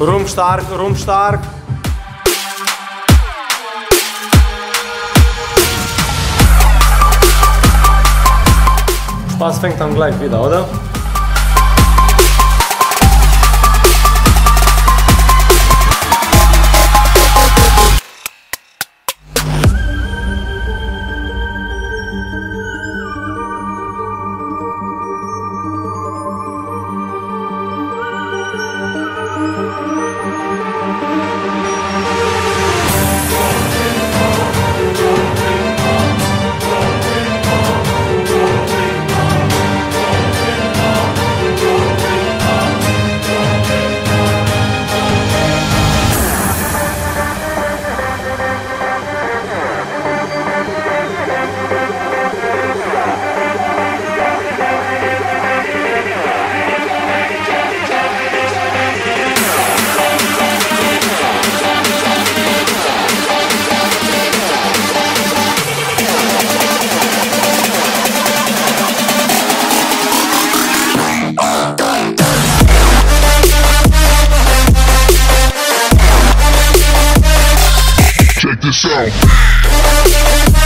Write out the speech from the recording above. Room stark. Spaß fängt dann gleich wieder, oder? Check this out.